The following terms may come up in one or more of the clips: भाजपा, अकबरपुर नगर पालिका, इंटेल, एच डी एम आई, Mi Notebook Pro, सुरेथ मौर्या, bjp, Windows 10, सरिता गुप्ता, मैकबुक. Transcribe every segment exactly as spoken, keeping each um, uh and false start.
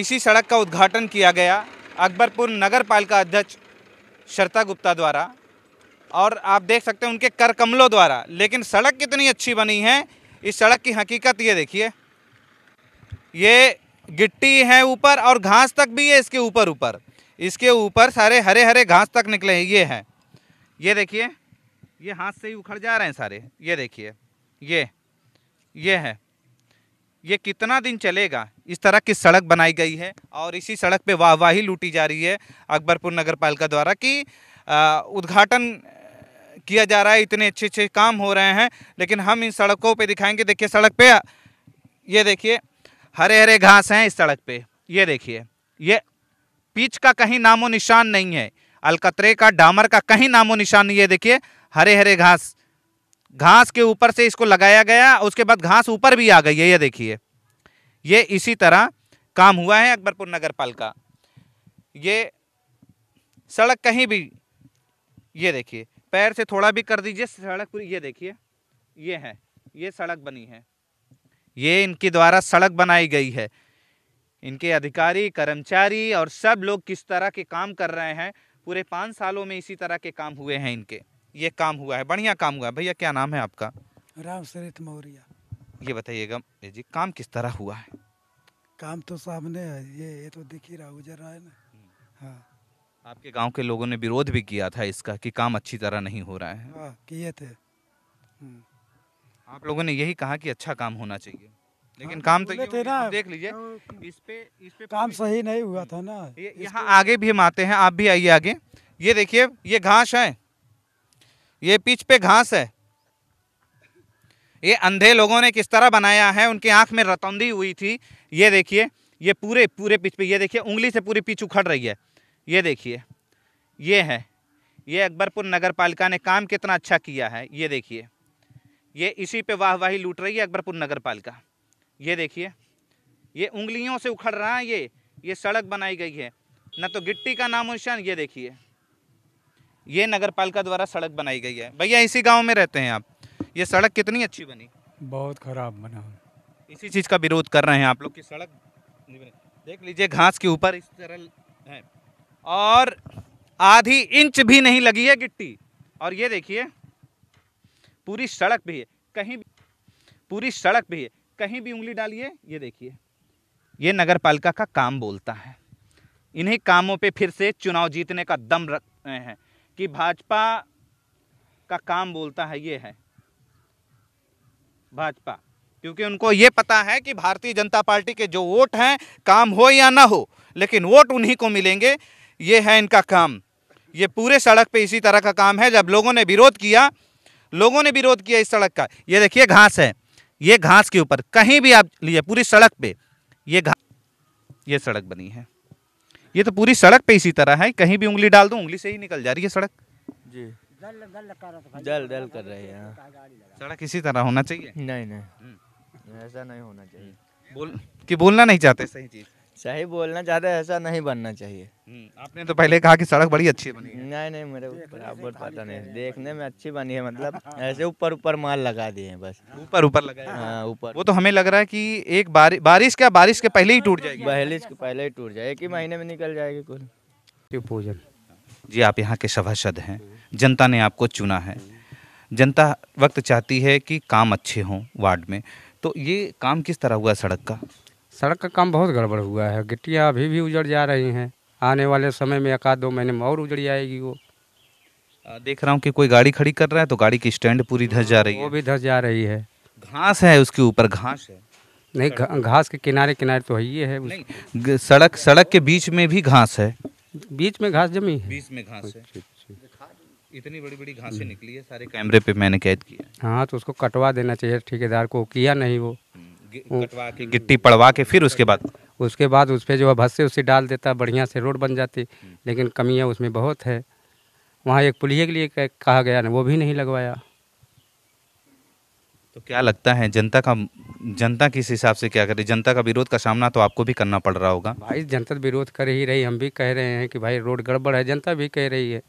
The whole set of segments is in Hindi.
इसी सड़क का उद्घाटन किया गया अकबरपुर नगर पालिका अध्यक्ष सरिता गुप्ता द्वारा और आप देख सकते हैं उनके कर कमलों द्वारा। लेकिन सड़क कितनी अच्छी बनी है, इस सड़क की हकीकत ये देखिए, ये गिट्टी है ऊपर और घास तक भी है, इसके ऊपर ऊपर इसके ऊपर सारे हरे हरे घास तक निकले हैं। ये है, ये देखिए, ये हाथ से ही उखड़ जा रहे हैं सारे। ये देखिए, ये ये है, ये कितना दिन चलेगा? इस तरह की सड़क बनाई गई है और इसी सड़क पे वाहवाही लूटी जा रही है अकबरपुर नगर पालिका द्वारा कि उद्घाटन किया जा रहा है, इतने अच्छे अच्छे काम हो रहे हैं। लेकिन हम इन सड़कों पे दिखाएंगे। देखिए सड़क पे, ये देखिए हरे हरे घास हैं इस सड़क पे। ये देखिए, ये पिच का कहीं नामो निशान नहीं है, अलकतरे का, डामर का कहीं नामो निशान नहीं है। देखिए हरे हरे घास, घास के ऊपर से इसको लगाया गया, उसके बाद घास ऊपर भी आ गई है। ये देखिए, ये इसी तरह काम हुआ है अकबरपुर नगर पालिका। ये सड़क कहीं भी, ये देखिए पैर से थोड़ा भी कर दीजिए सड़क पूरी। ये देखिए, ये है, ये सड़क बनी है, ये इनके द्वारा सड़क बनाई गई है। इनके अधिकारी, कर्मचारी और सब लोग किस तरह के काम कर रहे हैं। पूरे पाँच सालों में इसी तरह के काम हुए हैं इनके। ये काम हुआ है, बढ़िया काम हुआ है। भैया क्या नाम है आपका? राम सुरेथ मौर्या। ये बताइएगा जी, काम किस तरह हुआ है? काम तो सामने है, ये ये तो दिख ही रहा, गुजर रहा है ना। हाँ, आपके गांव के लोगों ने विरोध भी किया था इसका कि काम अच्छी तरह नहीं हो रहा है। हाँ, किए थे। आप लोगों ने यही कहा कि अच्छा काम होना चाहिए, लेकिन हाँ, काम तो ये थे ना, देख लीजिए इस पे इस पे काम सही नहीं हुआ था ना। यहाँ आगे भी हम आते हैं, आप भी आइए आगे। ये देखिए, ये घास है, ये पिच पे घास है। ये अंधे लोगों ने किस तरह बनाया है, उनकी आंख में रतौंधी हुई थी। ये देखिए, ये पूरे पूरे पिच पे, ये देखिए उंगली से पूरी पिच उखड़ रही है। ये देखिए, ये है, ये अकबरपुर नगर पालिका ने काम कितना अच्छा किया है। ये देखिए, ये इसी पे वाहवाही लूट रही है अकबरपुर नगर पालिका। ये देखिए, ये उंगलियों से उखड़ रहा है। ये ये सड़क बनाई गई है, न तो गिट्टी का नामो निशान। ये देखिए, ये नगर पालिका द्वारा सड़क बनाई गई है। भैया इसी गांव में रहते हैं आप, ये सड़क कितनी अच्छी बनी? बहुत खराब बना। इसी चीज़ का विरोध कर रहे हैं आप लोग कि सड़क देख लीजिए, घास के ऊपर इस तरह है और आधी इंच भी नहीं लगी है गिट्टी। और ये देखिए पूरी सड़क भी है, कहीं पूरी सड़क भी है, कहीं भी उंगली डालिए। ये देखिए, ये नगर पालिका का काम बोलता है। इन्हीं कामों पर फिर से चुनाव जीतने का दम रख रहे हैं कि भाजपा का काम बोलता है। ये है भाजपा, क्योंकि उनको ये पता है कि भारतीय जनता पार्टी के जो वोट हैं, काम हो या ना हो लेकिन वोट उन्हीं को मिलेंगे। ये है इनका काम। ये पूरे सड़क पे इसी तरह का काम है। जब लोगों ने विरोध किया, लोगों ने विरोध किया इस सड़क का। ये देखिए घास है, ये घास के ऊपर कहीं भी आप लिए पूरी सड़क पे ये घास, ये सड़क बनी है। ये तो पूरी सड़क पे इसी तरह है, कहीं भी उंगली डाल दूं उंगली से ही निकल जा रही है सड़क जी। दल दल कर दल दल कर रही है सड़क। इसी तरह होना चाहिए? नहीं नहीं, ऐसा नहीं होना चाहिए। बोल कि बोलना नहीं चाहते सही चीज़, सही बोलना चाहते, ऐसा नहीं बनना चाहिए। आपने तो पहले कहा कि सड़क बड़ी अच्छी बनी है। नहीं नहीं, मेरे बराबर पता नहीं, देखने में अच्छी बनी है, मतलब ऐसे ऊपर ऊपर माल लगा दिए हैं बस, ऊपर ऊपर लगाया। हाँ ऊपर, वो तो हमें लग रहा है कि एक बारिश बारिश क्या बारिश के पहले ही टूट जाएगी, बारिश के पहले ही टूट जाएगी, एक ही महीने में निकल जाएगी कुल। पूजन जी, आप यहाँ के सभासद हैं, जनता ने आपको चुना है, जनता वक्त चाहती है कि काम अच्छे हों वार्ड में, तो ये काम किस तरह हुआ सड़क का? सड़क का काम बहुत गड़बड़ हुआ है, गिट्टियाँ अभी भी उजड़ जा रही हैं, आने वाले समय में एक आध दो महीने में और उजड़ जाएगी। वो देख रहा हूँ कि कोई गाड़ी खड़ी कर रहा है तो गाड़ी की स्टैंड पूरी धस जा रही है, वो भी धस जा रही है। घास है, उसके ऊपर घास है, नहीं घास के किनारे किनारे तो ये है, नहीं सड़क, सड़क के बीच में भी घास है, बीच में घास जमी है, बीच में घास है, इतनी बड़ी बड़ी घासें निकली है। सारे कैमरे पे मैंने कैद किया। हाँ, तो उसको कटवा देना चाहिए ठेकेदार को, किया नहीं। वो कटवा के गिट्टी पड़वा के फिर उसके बाद उसके बाद उस पर जो है भस्से उसे डाल देता, बढ़िया से रोड बन जाती। लेकिन कमियां उसमें बहुत है। वहाँ एक पुलिया के लिए कहा गया ना, वो भी नहीं लगवाया। तो क्या लगता है जनता का, जनता किस हिसाब से क्या करे? जनता का विरोध का सामना तो आपको भी करना पड़ रहा होगा। भाई जनता विरोध कर ही रही, हम भी कह रहे हैं कि भाई रोड गड़बड़ है, जनता भी कह रही है,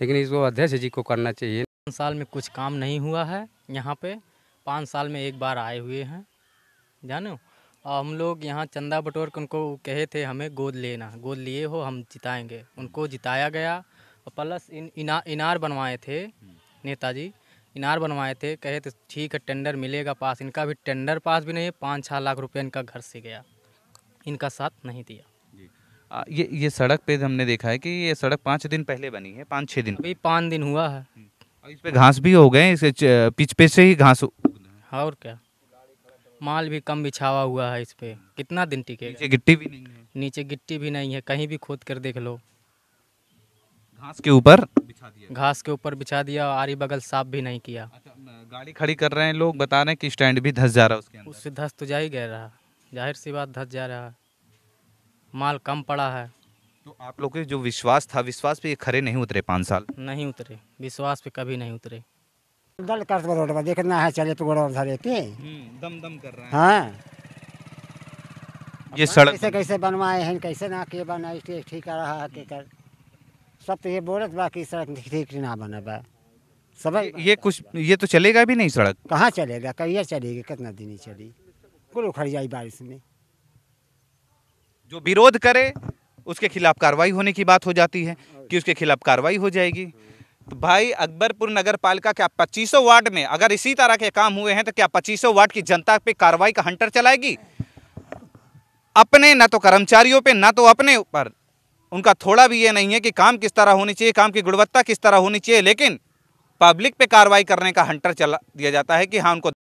लेकिन इसको अध्यक्ष जी को करना चाहिए। पाँच साल में कुछ काम नहीं हुआ है यहाँ पे, पाँच साल में एक बार आए हुए हैं जानो, हम लोग यहाँ चंदा बटोर के उनको कहे थे हमें गोद लेना, गोद लिए हो हम जिताएंगे, उनको जिताया गया। और प्लस इन इना, इनार बनवाए थे नेताजी, इनार बनवाए थे, कहे थे ठीक है टेंडर मिलेगा पास, इनका भी टेंडर पास भी नहीं है। पाँच छः लाख रुपये इनका घर से गया, इनका साथ नहीं दिया। आ, ये ये सड़क पे हमने देखा है कि ये सड़क पाँच दिन पहले बनी है, पाँच छः दिन, अभी पाँच दिन हुआ है, और इस पे घास भी हो गए, इस पिच पे से ही घास, और क्या माल भी कम बिछावा हुआ है इस पे, कितना दिन टिकेगा। नीचे गिट्टी भी नहीं है, नीचे गिट्टी भी नहीं है, कहीं भी खोद कर देख लो, घास के ऊपर बिछा दिया, घास के ऊपर बिछा दिया, आरी बगल साफ भी नहीं किया। गाड़ी खड़ी कर रहे हैं लोग, बता रहे हैं कि स्टैंड भी धस जा रहा है, उसके अंदर उससे धस तो जा ही गया रहा, जाहिर सी बात धस जा रहा है, माल कम पड़ा है। तो आप लोग के जो विश्वास था, विश्वास पे ये खरे नहीं उतरे, पाँच साल नहीं उतरे, विश्वास पे कभी नहीं उतरे। दल कर रोड में देखना है, चले तो धरे पे दम दम कर रहे हैं। हाँ ये सड़क कैसे कैसे बनवाए हैं, कैसे ना के बनाए, ठीक आ रहा है के कर सब, तो ये बोलत बाकी सड़क ठीक ना बना बा सब। ये कुछ ये तो चलेगा भी नहीं, सड़क कहाँ चलेगा, कहिए चलेगी, कितना दिन ही चली, कुल उखड़ जाए बारिश में। जो विरोध करे उसके खिलाफ कार्रवाई होने की बात हो जाती है कि उसके खिलाफ कार्रवाई हो जाएगी। तो भाई अकबरपुर नगर पालिका क्या पच्चीसों वार्ड में अगर इसी तरह के काम हुए हैं तो क्या पच्चीसों वार्ड की जनता पे कार्रवाई का हंटर चलाएगी? अपने ना तो कर्मचारियों पे ना तो अपने ऊपर, उनका थोड़ा भी ये नहीं है कि काम किस तरह होनी चाहिए, काम की गुणवत्ता किस तरह होनी चाहिए, लेकिन पब्लिक पे कार्रवाई करने का हंटर चला दिया जाता है कि हाँ उनको